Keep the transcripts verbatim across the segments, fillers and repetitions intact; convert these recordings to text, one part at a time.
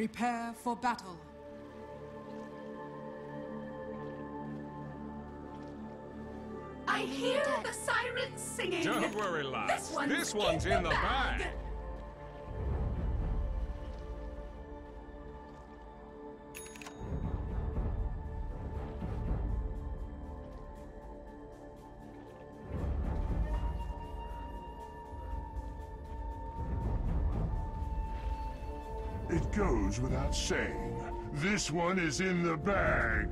Prepare for battle. I hear the sirens singing. Don't worry, lads. This one's, this one's in, in the, the bag. bag. It goes without saying, this one is in the bag.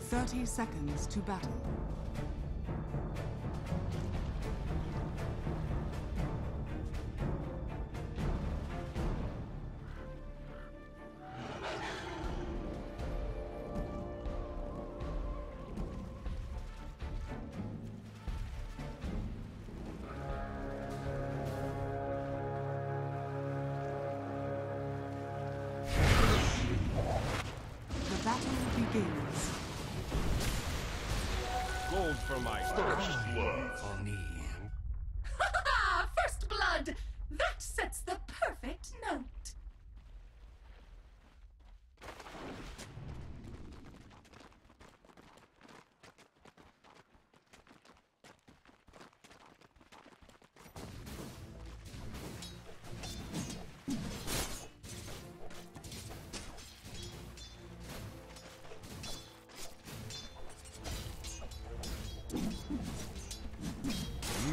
Thirty seconds to battle. Gold for my first blood. Ha ha! First blood! That sets the perfect note.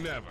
Never.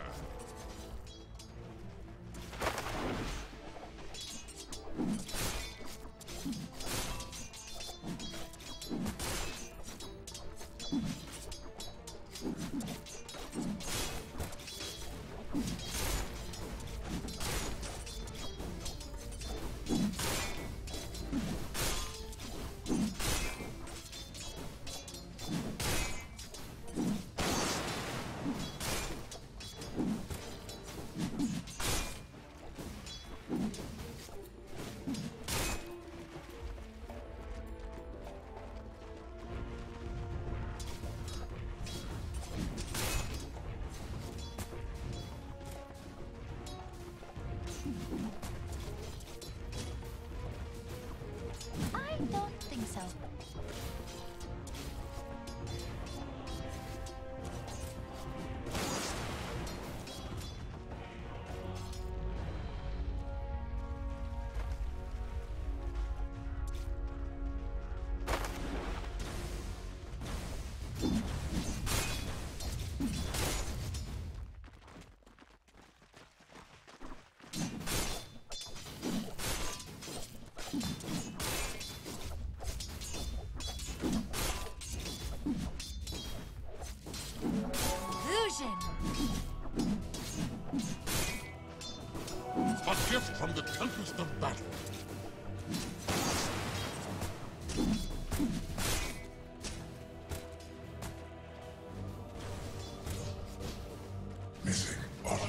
I don't think so. A gift from the tempest of battle. Missing bottom.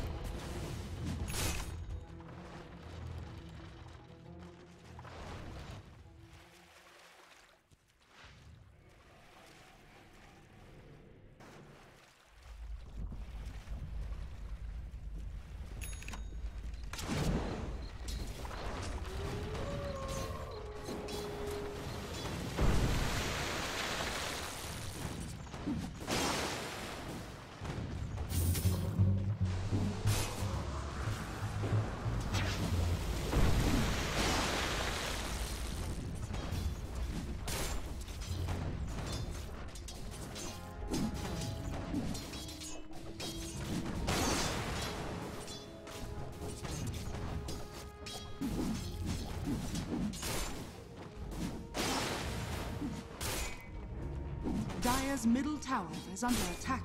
Dire's middle tower is under attack.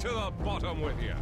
To the bottom with you.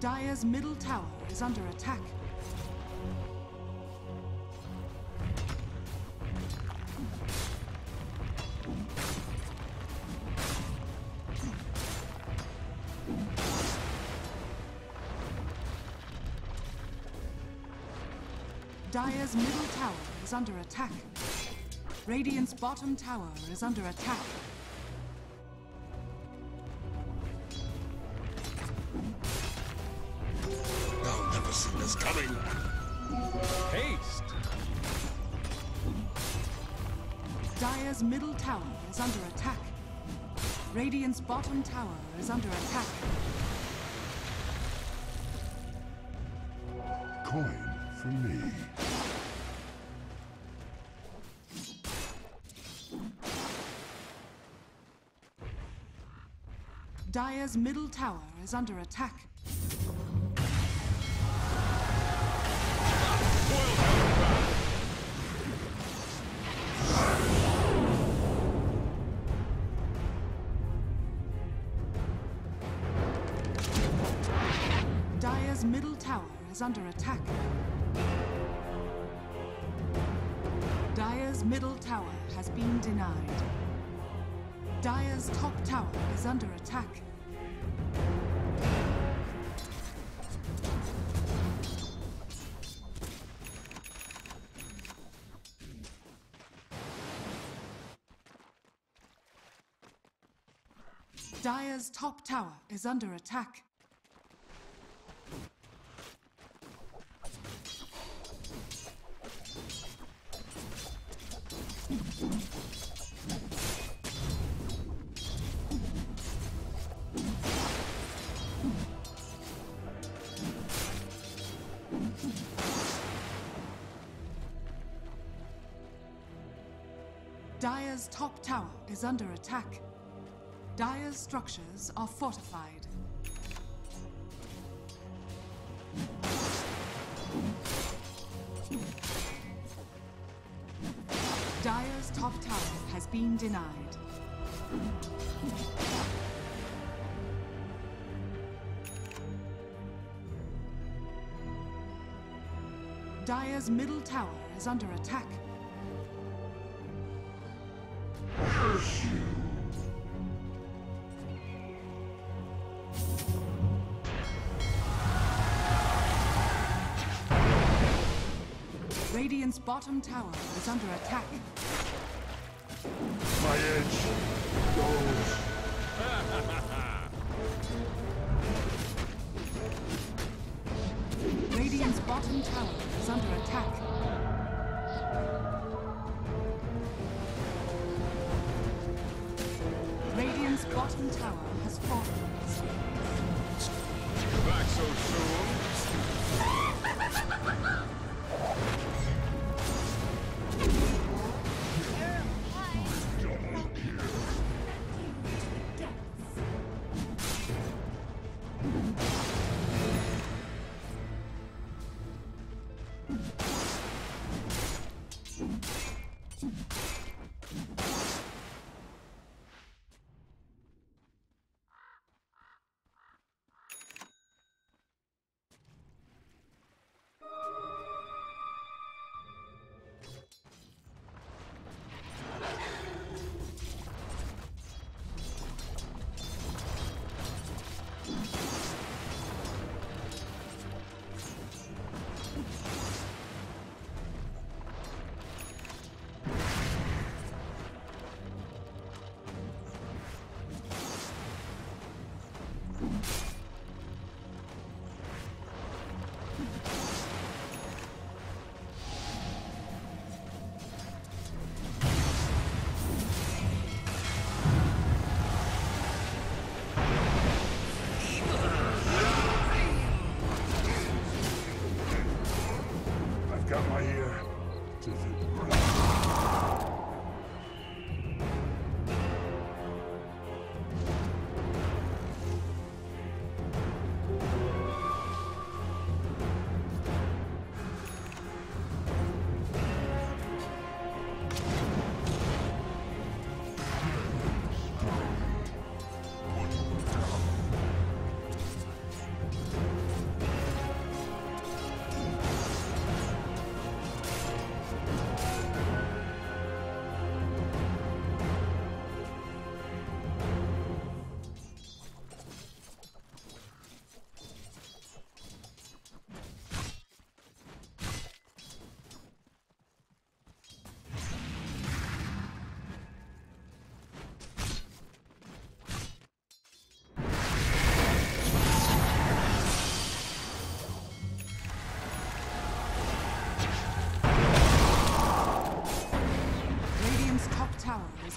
Dire's middle tower is under attack. Dire's middle tower is under attack. Radiant's bottom tower is under attack. Dire's middle tower is under attack. Radiant's bottom tower is under attack. Coin for me. Dire's middle tower is under attack. Dyer's middle tower is under attack. Dyer's middle tower has been denied. Dyer's top tower is under attack. Dyer's top tower is under attack. Dyer's top tower is under attack. Dyer's structures are fortified. Dyer's top tower has been denied. Dyer's middle tower is under attack. Curse you! Radiant's bottom tower is under attack. My edge goes. Radiant's bottom tower is under attack. Radiant's bottom tower has fallen. You're back so soon.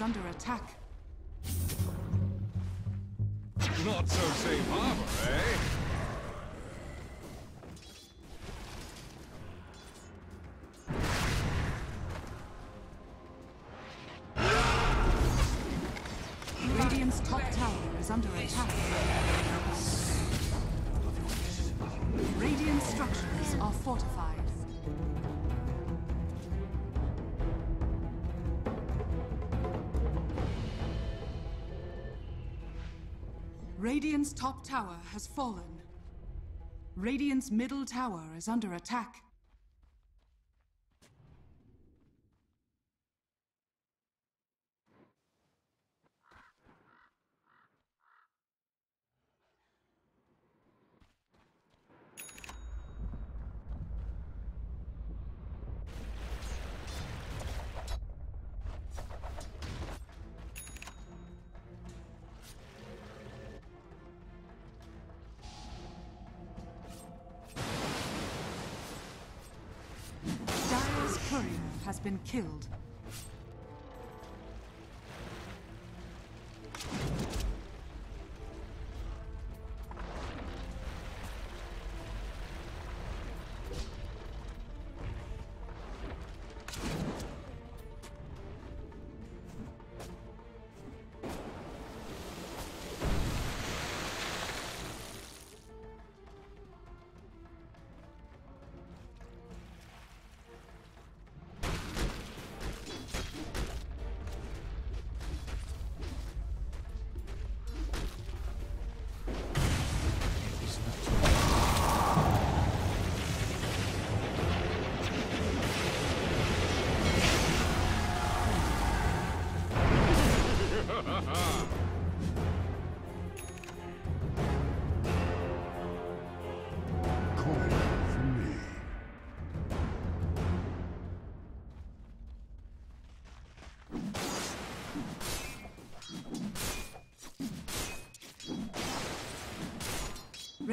Under attack. Not so safe harbor, eh? Radiant's top tower is under attack. Radiant structures are fortified. Radiant's top tower has fallen. Radiant's middle tower is under attack. Has been killed.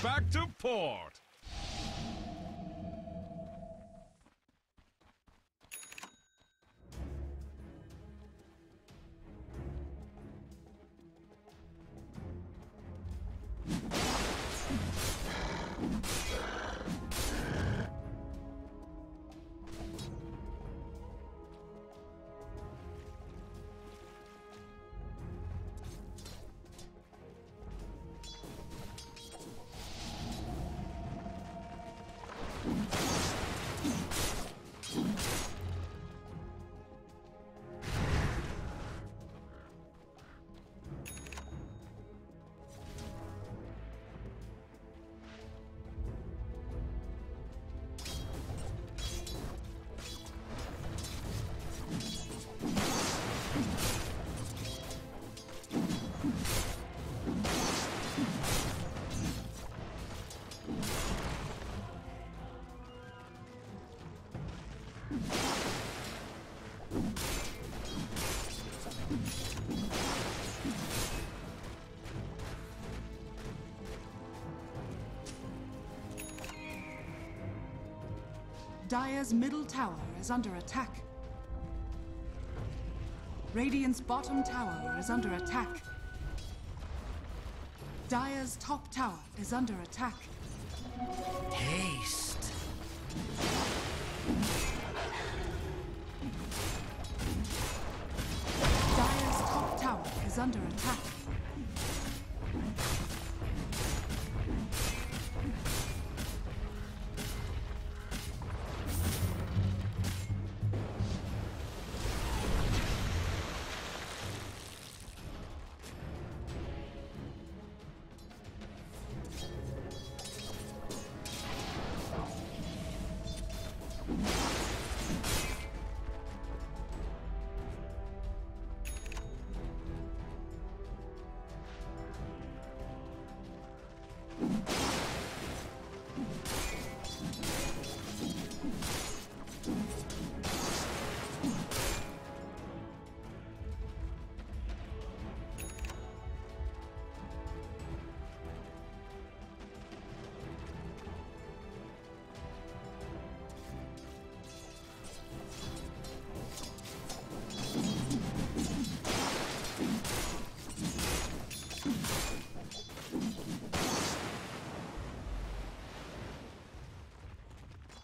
Back to port! Dire's middle tower is under attack. Radiant's bottom tower is under attack. Dire's top tower is under attack. Haste! Dire's top tower is under attack.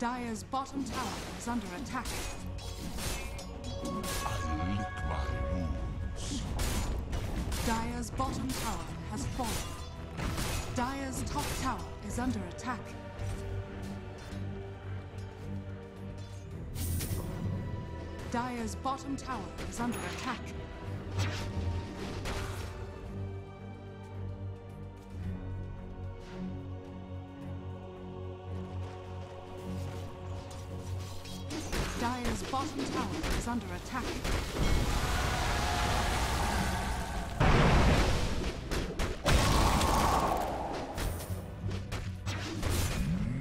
Dire's bottom tower is under attack. I lick my wounds. Dire's bottom tower has fallen. Dire's top tower is under attack. Dire's bottom tower is under attack. Dire's bottom tower is under attack.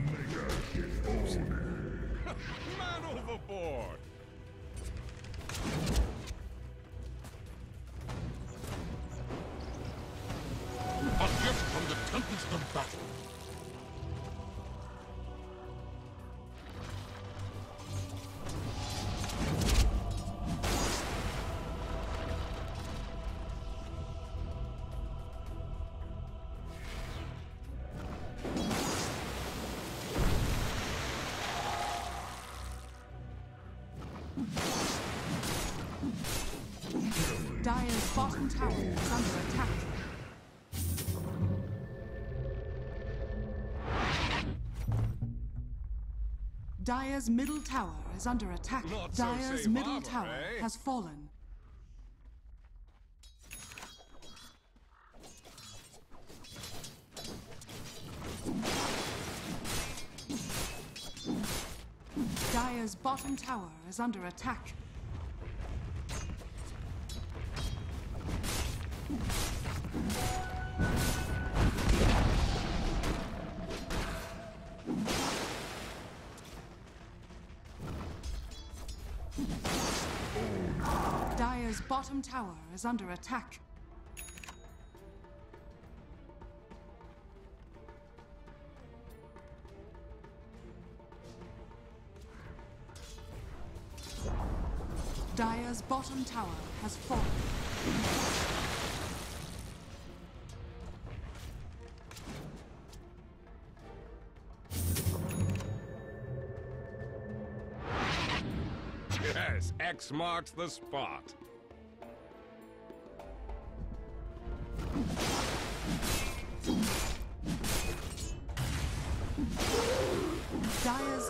Mega hit Man overboard! A gift from the Tempest of Battle! Dire's bottom tower is under attack. Dire's middle tower is under attack. Dire's middle tower has fallen. Dire's bottom tower is under attack. Dire's bottom tower is under attack. Dire's bottom tower has fallen. Yes, X marks the spot. Dire's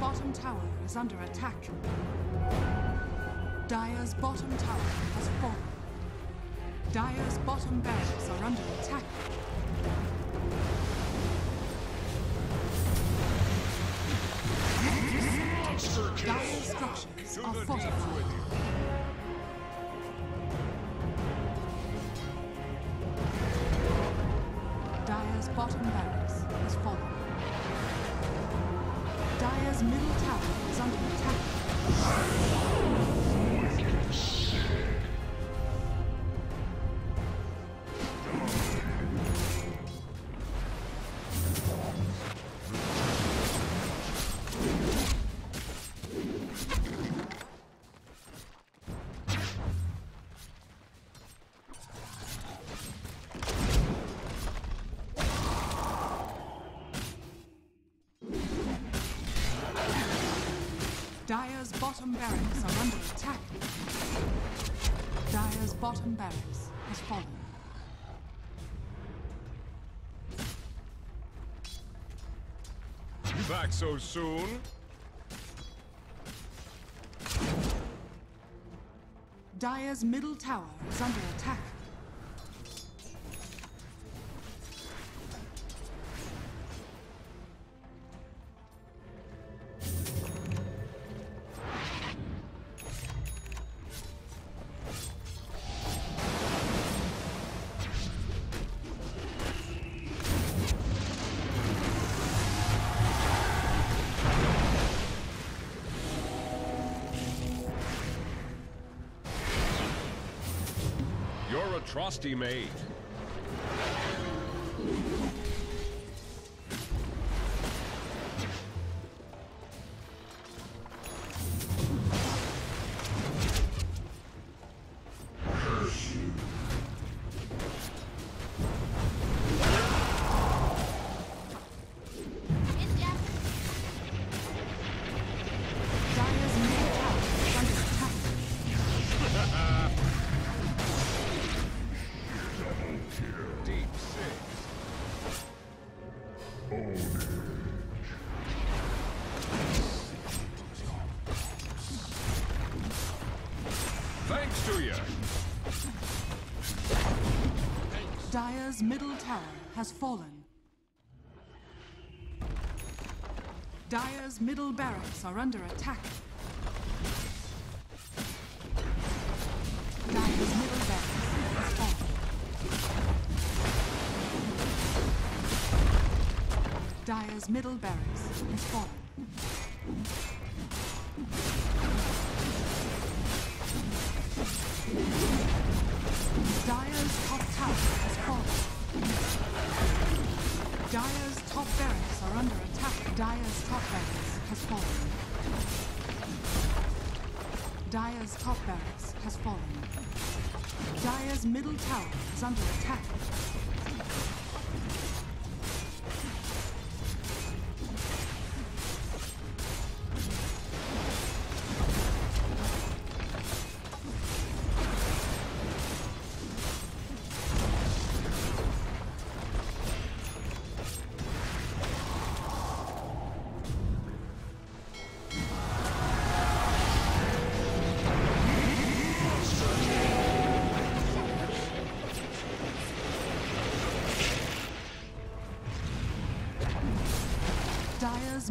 Dire's bottom tower is under attack. Dire's bottom tower is under attack. Dire's bottom tower has fallen. Dire's bottom barracks are under attack. Dire structures are fortified. Dire's bottom barracks has fallen. Dire's middle tower is under attack. Dire's bottom barracks are under attack. Dire's bottom barracks has fallen. You back so soon? Dire's middle tower is under attack. Frosty made. Dire's middle tower has fallen. Dire's middle barracks are under attack. Dire's middle barracks has fallen. Dire's middle barracks has fallen. Dire's top tower Dire's top barracks are under attack. Dire's top barracks has fallen. Dire's top barracks has fallen. Dire's middle tower is under attack. Dyer's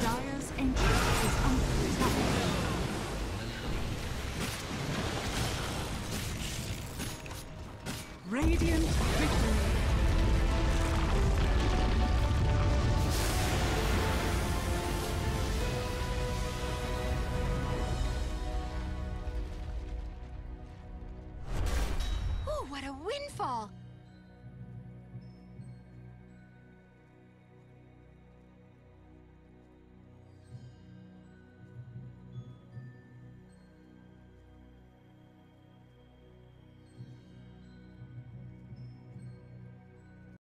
Dyer's entrance is under attack. Radiant victory. Oh, what a windfall!